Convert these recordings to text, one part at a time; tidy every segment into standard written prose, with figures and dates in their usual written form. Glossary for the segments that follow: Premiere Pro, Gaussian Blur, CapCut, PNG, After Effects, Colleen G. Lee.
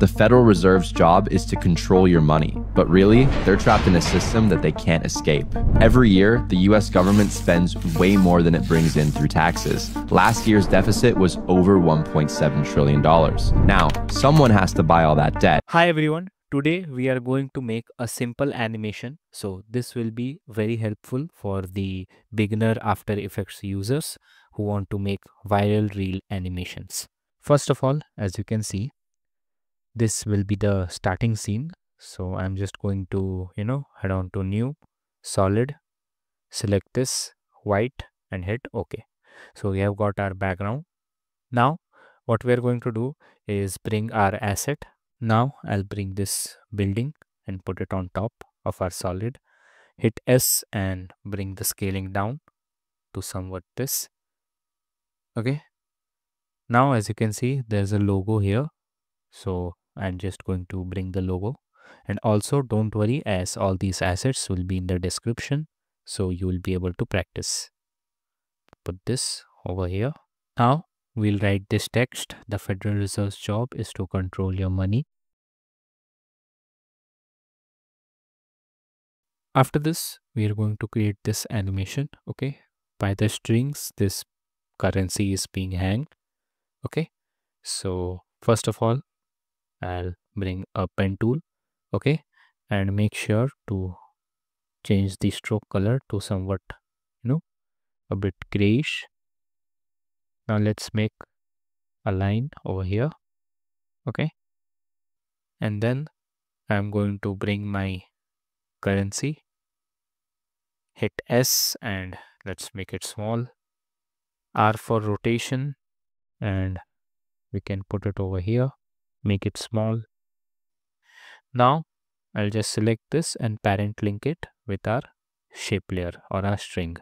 The Federal Reserve's job is to control your money, but really, they're trapped in a system that they can't escape. Every year, the US government spends way more than it brings in through taxes. Last year's deficit was over $1.7 trillion. Now, someone has to buy all that debt. Hi everyone, today we are going to make a simple animation. So this will be very helpful for the beginner After Effects users who want to make viral reel animations. First of all, as you can see, this will be the starting scene. So I'm just going to, head on to new, solid, select this, white, and hit OK. So we have got our background. Now, what we're going to do is bring our asset. Now I'll bring this building and put it on top of our solid. Hit S and bring the scaling down to somewhat this. Okay. Now, as you can see, there's a logo here. So I'm just going to bring the logo, and also don't worry, as all these assets will be in the description, so you will be able to practice. Put this over here. Now we'll write this text. The Federal Reserve's job is to control your money. After this, we are going to create this animation. Okay, by the strings, this currency is being hanged. Okay, so first of all, I'll bring a pen tool, okay, and make sure to change the stroke color to somewhat, a bit grayish. Now let's make a line over here, okay, and then I'm going to bring my currency, hit S, and let's make it small, R for rotation, and we can put it over here. Make it small. Now I'll just select this and parent link it with our shape layer or our string.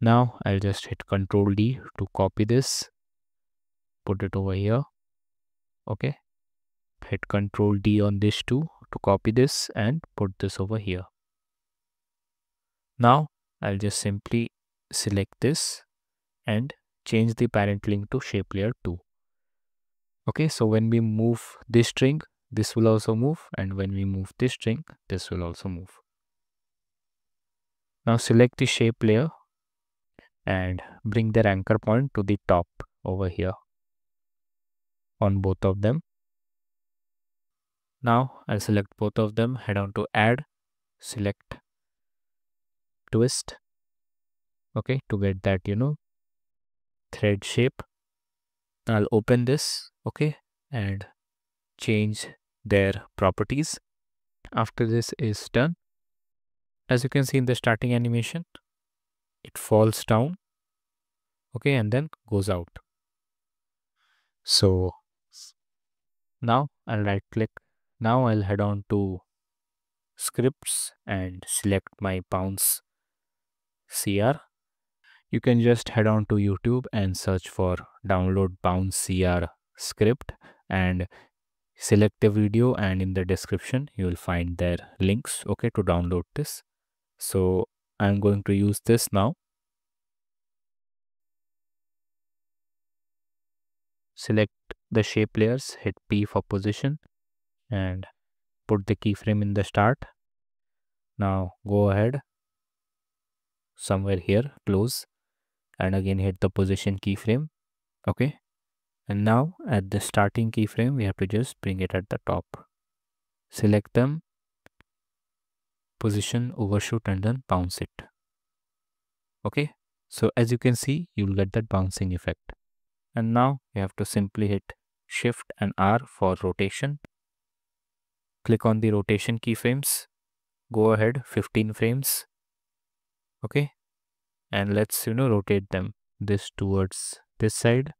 Now I'll just hit Ctrl D to copy this. Put it over here. Okay. Hit Ctrl D on this too to copy this and put this over here. Now I'll just simply select this and change the parent link to shape layer 2. Okay, so when we move this string, this will also move, and when we move this string, this will also move. Now select the shape layer and bring their anchor point to the top over here on both of them. Now I'll select both of them, head on to add, select, twist, okay, to get that, thread shape. I'll open this, okay, and change their properties. After this is done, as you can see in the starting animation, it falls down, okay, and then goes out. So now I'll right click. Now I'll head on to scripts and select my bounce CR. You can just head on to YouTube and search for download bounce CR script and select the video, and in the description you will find their links, okay, to download this. So I'm going to use this now. Select the shape layers, hit P for position and put the keyframe in the start. Now go ahead somewhere here, close, and again hit the position keyframe, okay, and now at the starting keyframe we have to just bring it at the top, select them, position, overshoot, and then bounce it. Okay, so as you can see, you'll get that bouncing effect, and now you have to simply hit Shift and R for rotation, click on the rotation keyframes, go ahead 15 frames, okay, and let's rotate them, this towards this side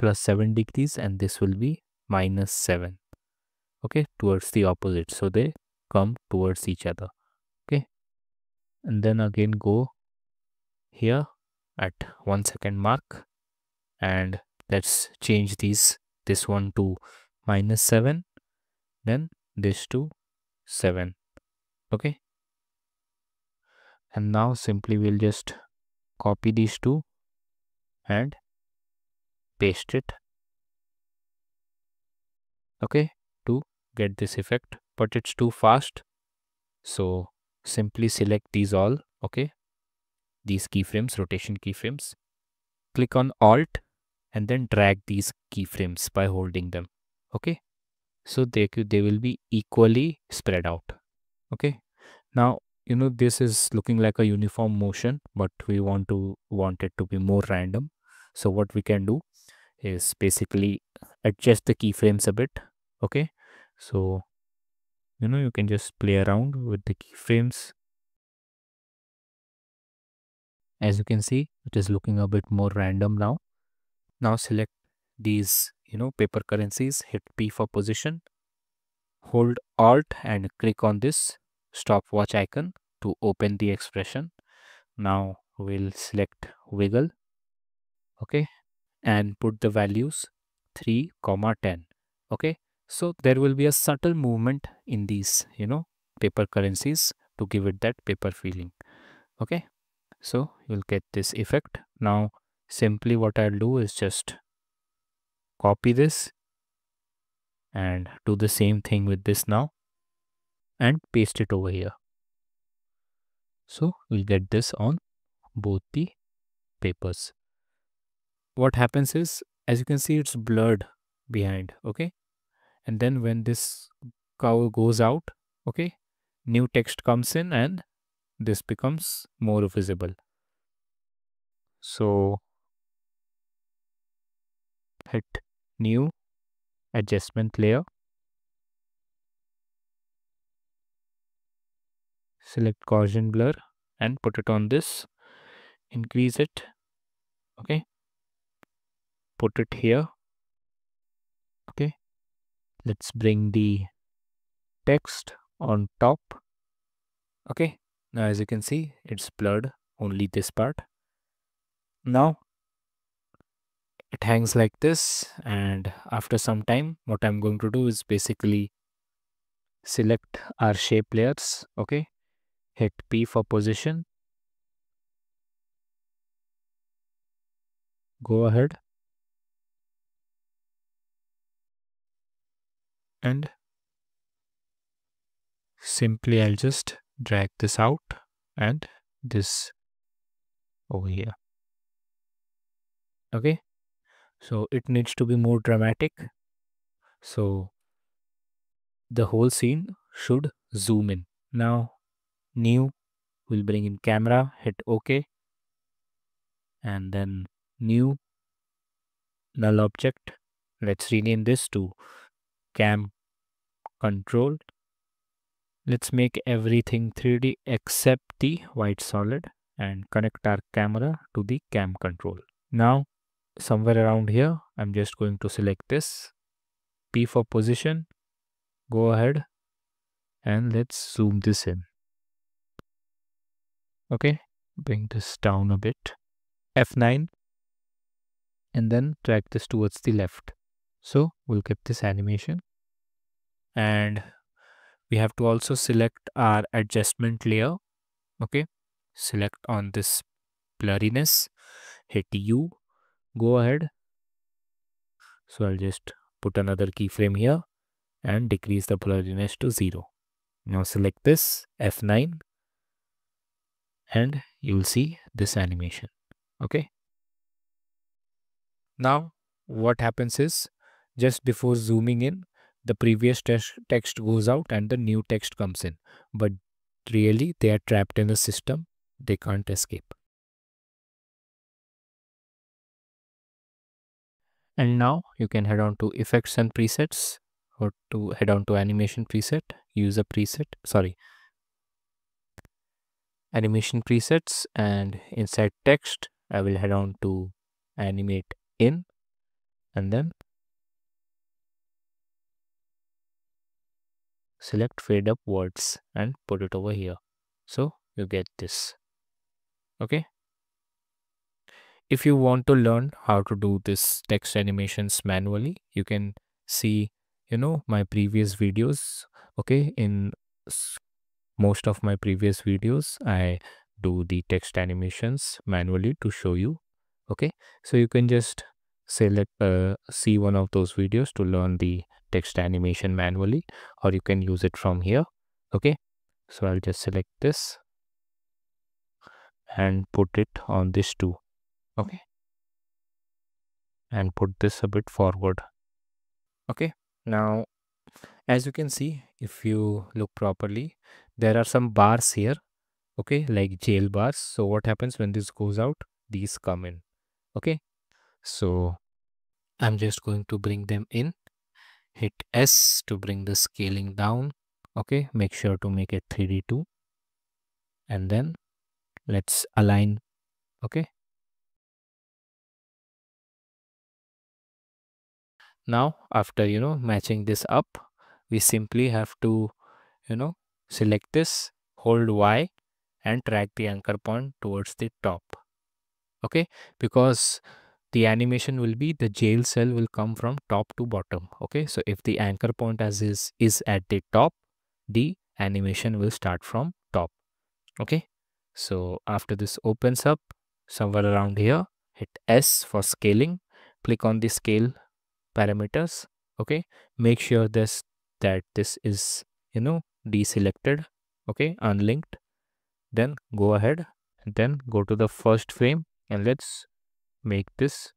+7 degrees, and this will be -7, okay, towards the opposite, so they come towards each other, okay, and then again go here at 1 second mark, and let's change these, this one to -7, then this to 7, okay. And now simply we'll just copy these two and paste it. Okay, get this effect, but it's too fast. So simply select these all, okay? These keyframes, rotation keyframes. Click on Alt and then drag these keyframes by holding them, okay? So they will be equally spread out, okay? Now, you know, this is looking like a uniform motion, but we want it to be more random. So what we can do is basically adjust the keyframes a bit, okay? So, you know, you can just play around with the keyframes. As you can see, it is looking a bit more random now. Now select these, you know, paper currencies, hit P for position, hold Alt and click on this stopwatch icon to open the expression. Now we'll select wiggle, okay, and put the values 3, 10, okay. So there will be a subtle movement in these, you know, paper currencies to give it that paper feeling, okay. So you'll get this effect. Now simply what I'll do is just copy this and do the same thing with this now and paste it over here. So we'll get this on both the papers. What happens is, as you can see, it's blurred behind, okay? And then when this cow goes out, okay, new text comes in and this becomes more visible. So hit new, adjustment layer, select Gaussian blur and put it on this, increase it, okay, put it here, okay. Let's bring the text on top, okay. Now as you can see, it's blurred only this part. Now it hangs like this, and after some time what I'm going to do is basically select our shape layers, okay, hit P for position, go ahead and simply I'll just drag this out and this over here, okay. So it needs to be more dramatic, so the whole scene should zoom in. Now new, we'll bring in camera, hit OK, and then new, null object, let's rename this to cam control. Let's make everything 3D except the white solid and connect our camera to the cam control. Now somewhere around here I'm just going to select this, P for position, go ahead and let's zoom this in, okay, bring this down a bit, F9, and then drag this towards the left. So we'll keep this animation, and we have to also select our adjustment layer, okay, select on this blurriness, hit U, go ahead. So I'll just put another keyframe here and decrease the blurriness to 0. Now select this, F9, and you'll see this animation, okay. Now what happens is, just before zooming in, the previous text goes out and the new text comes in, but really they are trapped in the system, they can't escape. And now you can head on to effects and presets, or to head on to animation preset, use a preset, sorry, animation presets, and inside text I will head on to animate in, and then select fade upwards and put it over here. So you get this, okay. If you want to learn how to do this text animations manually, you can see, you know, my previous videos, okay. In most of my previous videos I do the text animations manually to show you, okay. So you can just select see one of those videos to learn the text animation manually, or you can use it from here. Okay, so I'll just select this and put it on this too. Okay, and put this a bit forward. Okay, now as you can see, if you look properly, there are some bars here, okay, like jail bars. So what happens when this goes out? These come in. Okay, so I'm just going to bring them in. Hit S to bring the scaling down. Okay, make sure to make it 3D too, and then let's align. Okay, now after matching this up, we simply have to select this, hold Y and drag the anchor point towards the top. Okay, because the animation will be, the jail cell will come from top to bottom. Okay, so if the anchor point as is at the top, the animation will start from top. Okay, so after this opens up somewhere around here, hit S for scaling, click on the scale parameters. Okay, make sure that this is deselected, okay, unlinked, then go ahead and then go to the first frame and let's make this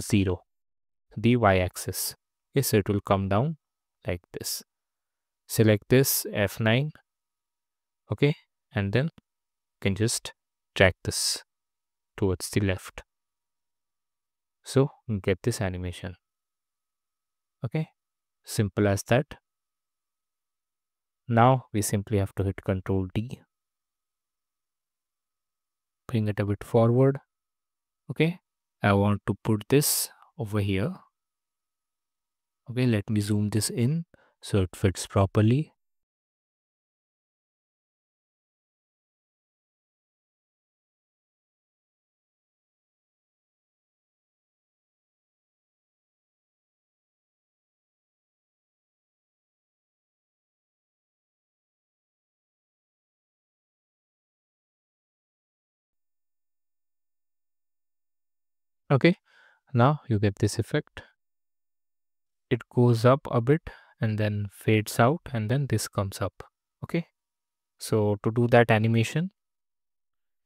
0, the y-axis. Okay, so it will come down like this. Select this, F9, okay, and then you can just drag this towards the left. So get this animation. Okay, simple as that. Now we simply have to hit Ctrl D, bring it a bit forward. Okay, I want to put this over here. Okay, let me zoom this in so it fits properly. Okay, now you get this effect. It goes up a bit and then fades out, and then this comes up. Okay, so to do that animation,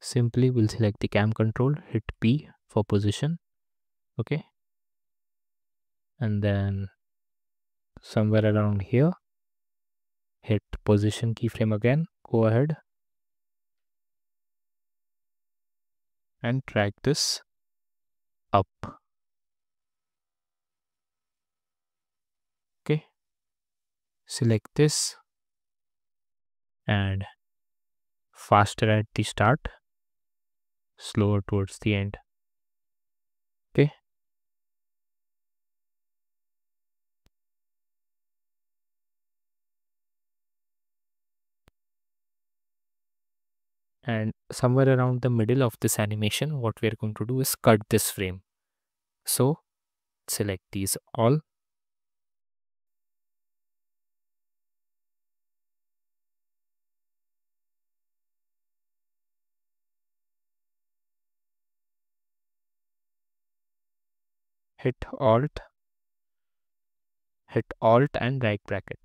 simply we'll select the cam control, hit P for position. Okay, and then somewhere around here, hit position keyframe again, go ahead and drag this up. Okay, select this and faster at the start, slower towards the end. Okay, and somewhere around the middle of this animation, what we are going to do is cut this frame. So select these all. Hit Alt and right bracket.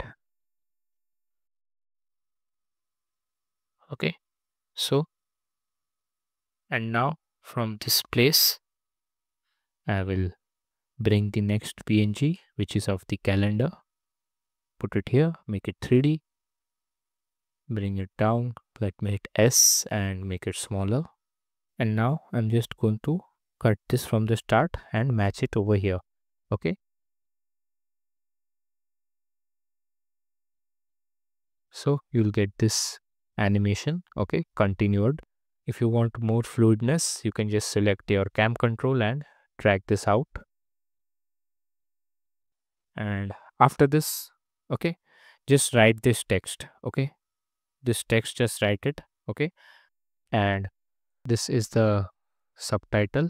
Okay. So, and now from this place, I will bring the next PNG, which is of the calendar. Put it here, make it 3D, bring it down, let me hit S and make it smaller. And now I'm just going to cut this from the start and match it over here. Okay. So you'll get this animation, okay, continued. If you want more fluidness, you can just select your cam control and drag this out. And after this, okay, just write this text. Okay, this text, just write it. Okay, and this is the subtitle.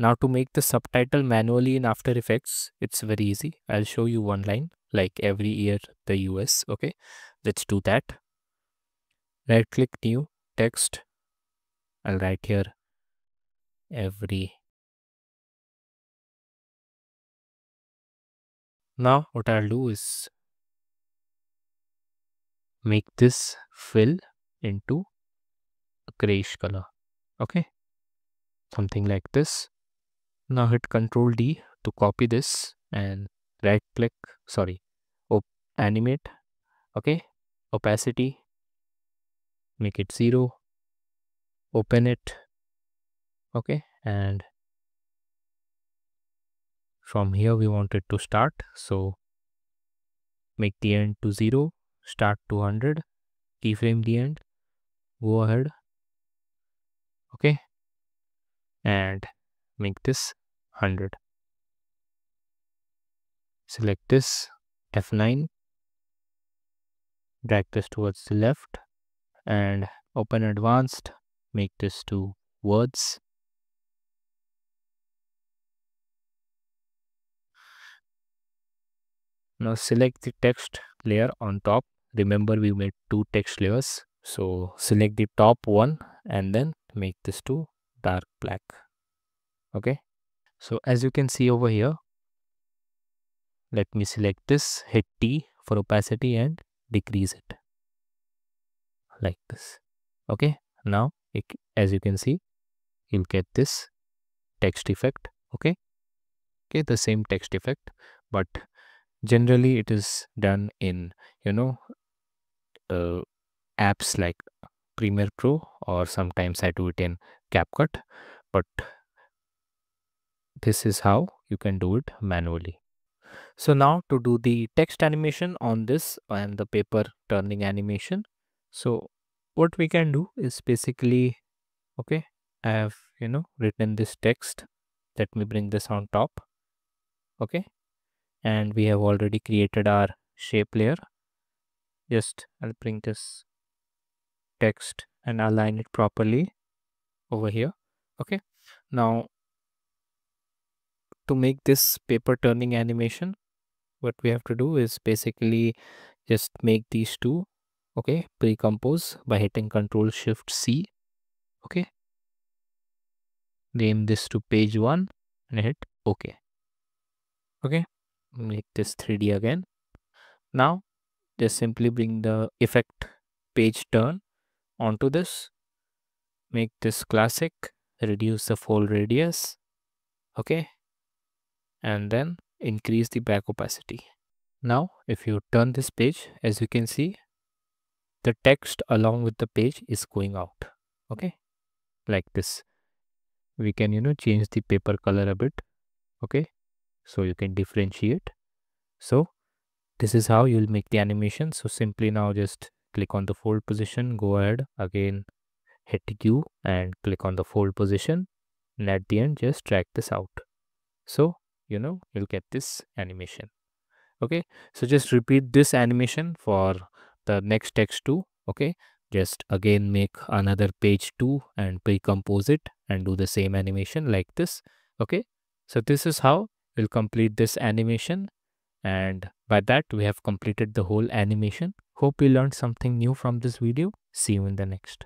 Now to make the subtitle manually in After Effects, it's very easy. I'll show you one line, like every year the US. Okay, let's do that. Right click, new text. I'll write here every Now what I'll do is make this fill into a grayish color. Okay, something like this. Now hit Ctrl D to copy this and right click, sorry, animate. Okay, opacity, make it 0, open it. Okay, and from here we want it to start, so make the end to 0, start to 100, keyframe the end, go ahead. Okay, and make this 100. Select this, F9, drag this towards the left, and open advanced, make this to words. Now select the text layer on top. Remember we made 2 text layers. So select the top one and then make this to dark black. Okay. So as you can see over here, let me select this, hit T for opacity and decrease it like this. Okay. Now as you can see, you'll get this text effect. Okay. Okay. The same text effect, but generally it is done in, you know, apps like Premiere Pro, or sometimes I do it in CapCut, but this is how you can do it manually. So now to do the text animation on this and the paper turning animation. So what we can do is basically, okay, I have, you know, written this text. Let me bring this on top. Okay. And we have already created our shape layer. Just I'll bring this text and align it properly over here. Okay. Now to make this paper turning animation, what we have to do is basically just make these two, okay, pre-compose by hitting Ctrl Shift C. Okay. Name this to page 1 and hit OK. Okay. Make this 3D again. Now just simply bring the effect page turn onto this. Make this classic, reduce the fold radius. Okay. And then increase the back opacity. Now if you turn this page, as you can see, the text along with the page is going out. Okay. Like this. We can, you know, change the paper color a bit. Okay. So you can differentiate. So this is how you'll make the animation. So simply now just click on the fold position, go ahead again, hit Q and click on the fold position, and at the end just drag this out. So you know, you'll get this animation. Okay, so just repeat this animation for the next text too. Okay, just again make another page 2 and pre-compose it and do the same animation like this. Okay, so this is how we'll complete this animation, and by that we have completed the whole animation. Hope you learned something new from this video. See you in the next.